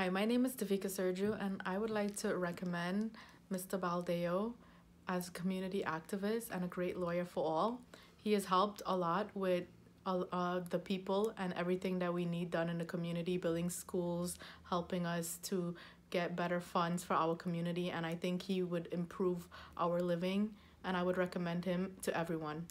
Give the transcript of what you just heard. Hi, my name is Davika Sergiu, and I would like to recommend Mr. Baldeo as a community activist and a great lawyer for all. He has helped a lot with the people and everything that we need done in the community, building schools, helping us to get better funds for our community, and I think he would improve our living, and I would recommend him to everyone.